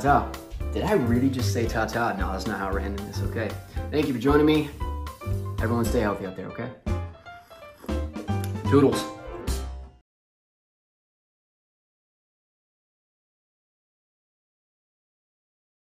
Ta-ta. Did I really just say ta-ta? No, that's not how random it's okay. Thank you for joining me. Everyone stay healthy out there, okay? Toodles.